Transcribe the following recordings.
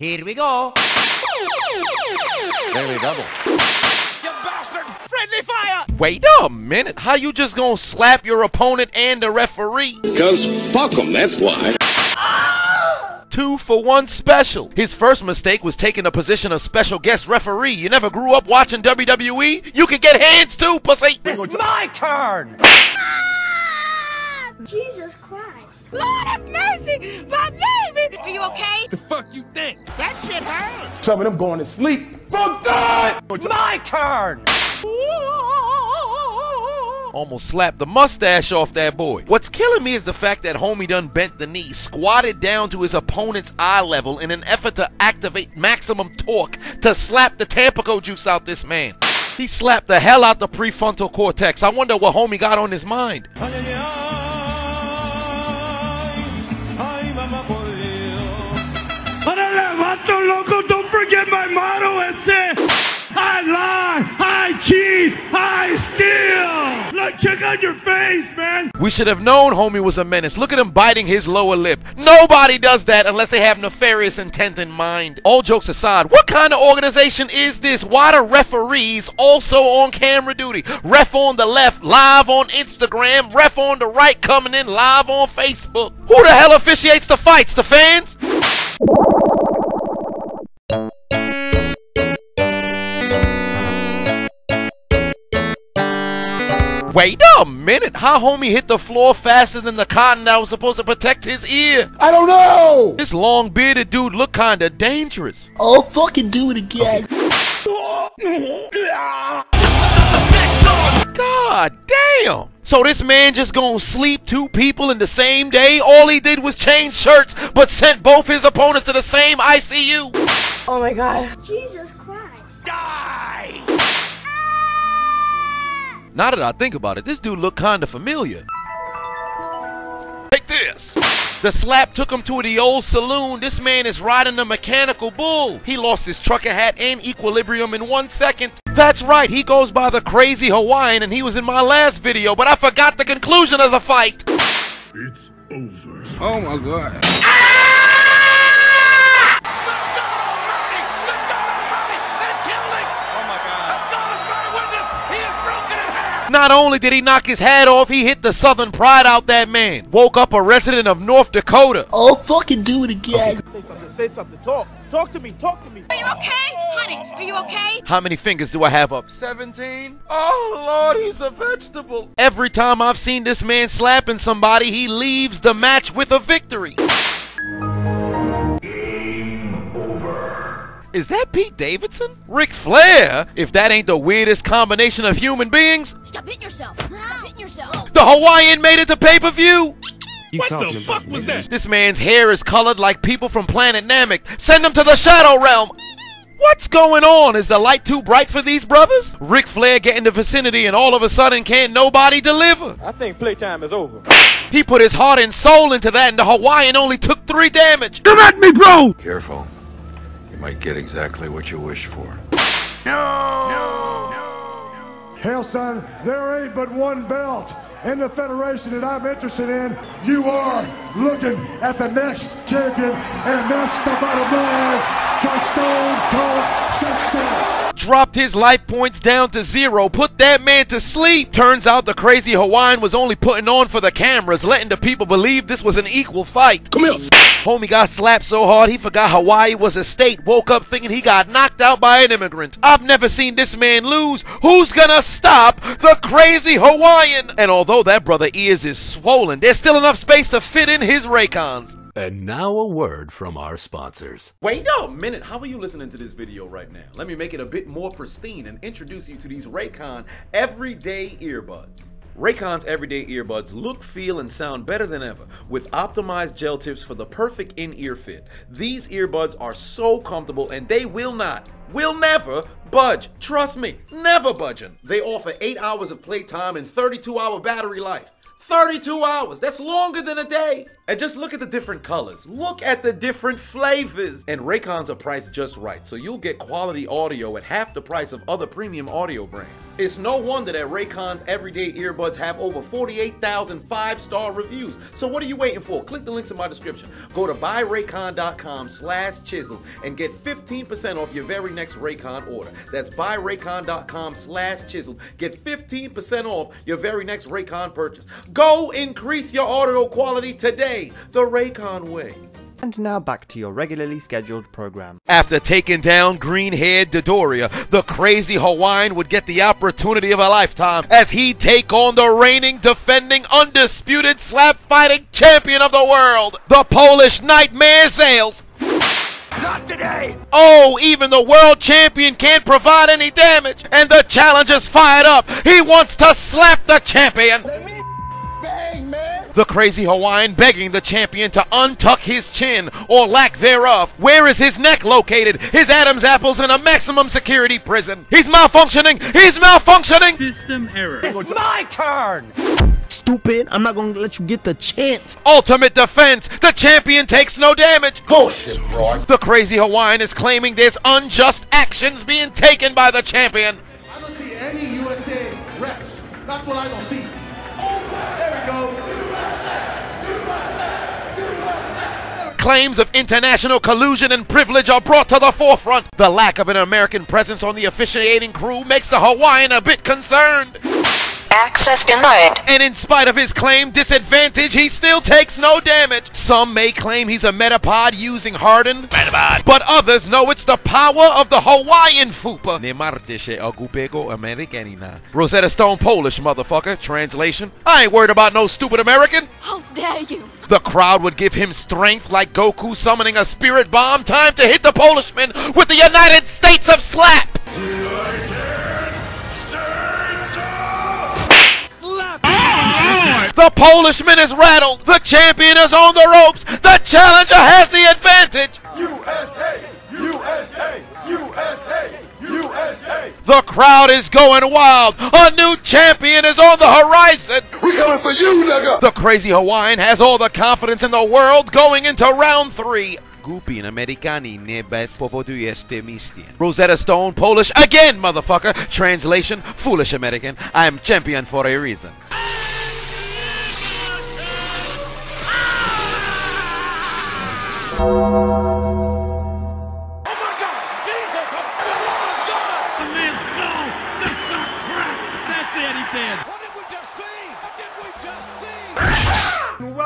Here we go. There we double. You bastard! Friendly fire! Wait a minute. How you just gonna slap your opponent and the referee? Because fuck them, that's why. 2-for-1 special. His first mistake was taking the position of special guest referee. You never grew up watching WWE? You can get hands too, pussy! It's my turn! Ah! Jesus Christ. Lord have mercy! My baby! Are you okay? The fuck you think? That shit hurt. Some of them going to sleep. Fuck God! It's my turn! Almost slapped the mustache off that boy. What's killing me is the fact that homie done bent the knee, squatted down to his opponent's eye level in an effort to activate maximum torque to slap the Tampico juice out this man. He slapped the hell out the prefrontal cortex. I wonder what homie got on his mind. Don't forget my motto and say, I lie, I cheat, I steal. Check out your face, man! We should have known homie was a menace. Look at him biting his lower lip. Nobody does that unless they have nefarious intent in mind. All jokes aside, what kind of organization is this? Why the referees also on camera duty? Ref on the left, live on Instagram. Ref on the right, coming in live on Facebook. Who the hell officiates the fights? The fans? Wait a minute, how homie hit the floor faster than the cotton that was supposed to protect his ear? I don't know! This long bearded dude looked kinda dangerous. I'll fucking do it again. God damn! So this man just gonna sleep two people in the same day? All he did was change shirts, but sent both his opponents to the same ICU? Oh my God. Jesus Christ. Die! Now that I think about it, this dude looked kinda familiar. Take this! The slap took him to the old saloon. This man is riding a mechanical bull. He lost his trucker hat and equilibrium in 1 second. That's right, he goes by the Crazy Hawaiian and he was in my last video, but I forgot the conclusion of the fight. It's over. Oh my God. Ah! Not only did he knock his hat off, he hit the Southern pride out that man. Woke up a resident of North Dakota. I'll fucking do it again. Okay. Say something, talk. Talk to me, talk to me. Are you okay? Honey, are you okay? How many fingers do I have up? 17? Oh Lord, he's a vegetable. Every time I've seen this man slapping somebody, he leaves the match with a victory. Is that Pete Davidson? Ric Flair? If that ain't the weirdest combination of human beings. Stop hitting yourself. Stop hitting yourself. The Hawaiian made it to pay-per-view. What the fuck was that? This man's hair is colored like people from Planet Namek. Send them to the Shadow Realm. What's going on? Is the light too bright for these brothers? Ric Flair get in the vicinity and all of a sudden can't nobody deliver. I think playtime is over. He put his heart and soul into that and the Hawaiian only took 3 damage. Come at me, bro. Careful. Might get exactly what you wish for. No! Hell, son, there ain't but one belt in the federation that I'm interested in. You are looking at the next champion, and that's the bottom line. Stone Cold Sensei. Dropped his life points down to 0, put that man to sleep. Turns out the Crazy Hawaiian was only putting on for the cameras, letting the people believe this was an equal fight. Come here. Homie got slapped so hard he forgot Hawaii was a state. Woke up thinking he got knocked out by an immigrant. I've never seen this man lose. Who's gonna stop the Crazy Hawaiian? And although that brother ears is swollen, there's still enough space to fit in his Raycons. And now a word from our sponsors. Wait a minute, how are you listening to this video right now? Let me make it a bit more pristine and introduce you to these Raycon everyday earbuds. Raycon's everyday earbuds look, feel, and sound better than ever with optimized gel tips for the perfect in-ear fit. These earbuds are so comfortable and they will never budge. Trust me, never budging. They offer 8 hours of playtime and 32-hour battery life. 32 hours, that's longer than a day. And just look at the different colors. Look at the different flavors. And Raycons are priced just right, so you'll get quality audio at half the price of other premium audio brands. It's no wonder that Raycon's everyday earbuds have over 48,000 5-star reviews. So what are you waiting for? Click the links in my description. Go to buyraycon.com/chisel and get 15% off your very next Raycon order. That's buyraycon.com/chisel. Get 15% off your very next Raycon purchase. Go increase your audio quality today, the Raycon way. And now back to your regularly scheduled program. After taking down green-haired Dodoria, the crazy Hawaiian would get the opportunity of a lifetime as he take on the reigning, defending, undisputed slap-fighting champion of the world, the Polish Nightmare Zales. Not today! Oh, even the world champion can't provide any damage, and the challenger's fired up. He wants to slap the champion. Let me bang, man. The crazy Hawaiian begging the champion to untuck his chin, or lack thereof. Where is his neck located? His Adam's apple's in a maximum security prison. He's malfunctioning! He's malfunctioning! System error. It's my turn! Stupid, I'm not gonna let you get the chance. Ultimate defense, the champion takes no damage. Bullshit, bro. The crazy Hawaiian is claiming there's unjust actions being taken by the champion. I don't see any USA reps. That's what I don't see. There we go. Claims of international collusion and privilege are brought to the forefront. The lack of an American presence on the officiating crew makes the Hawaiian a bit concerned. Access denied. And in spite of his claimed disadvantage, he still takes no damage. Some may claim he's a metapod using Harden, metapod. But others know it's the power of the Hawaiian fupa. Rosetta Stone Polish, motherfucker. Translation: I ain't worried about no stupid American. How dare you? The crowd would give him strength like Goku summoning a spirit bomb. Time to hit the Polishman with the United States of Slap! United States of Slap! Oh, the Polishman is rattled. The champion is on the ropes. The challenger has the advantage. USA! USA! USA! USA! The crowd is going wild. A new champion is on the horizon. We coming for you, nigga. The crazy Hawaiian has all the confidence in the world going into round 3. Rosetta Stone Polish again, motherfucker. Translation: foolish American. I am champion for a reason.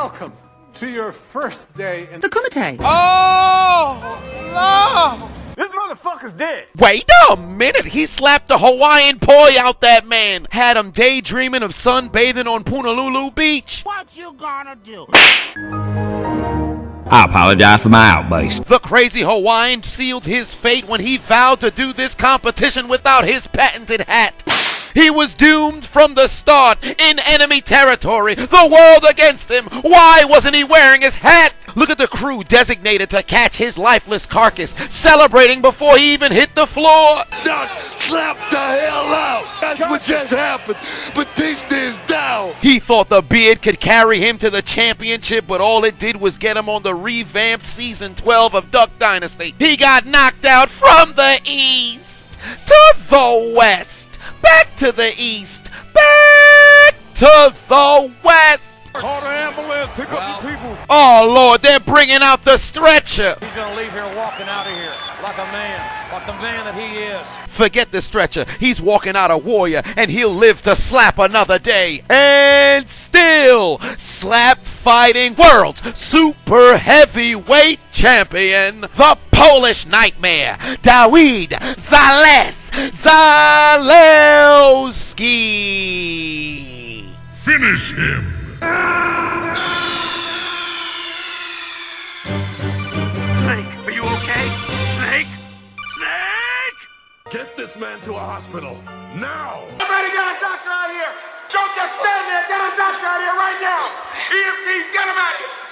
Welcome to your first day in the Kumite. Oh, no! This motherfucker's dead. Wait a minute. He slapped the Hawaiian poi out that man. Had him daydreaming of sunbathing on Punalulu Beach. What you gonna do? I apologize for my outburst. The crazy Hawaiian sealed his fate when he vowed to do this competition without his patented hat. He was doomed from the start, in enemy territory, the world against him. Why wasn't he wearing his hat? Look at the crew designated to catch his lifeless carcass, celebrating before he even hit the floor. Now slap the hell out. That's what just happened. Batista is down. He thought the beard could carry him to the championship, but all it did was get him on the revamped season 12 of Duck Dynasty. He got knocked out from the east to the west. Back to the east, back to the west. Call the ambulance, pick up your people. Oh, Lord, they're bringing out the stretcher. He's going to leave here walking out of here like a man, like the man that he is. Forget the stretcher. He's walking out a warrior, and he'll live to slap another day. And still, slap fighting world's super heavyweight champion, the Polish Nightmare, Dawid Zales. Zalewski! Finish him! Snake, are you okay? Snake? Snake! Get this man to a hospital, now! Everybody got a doctor out here! Don't just stand there! Get a doctor out here right now! EMTs, get him out of here!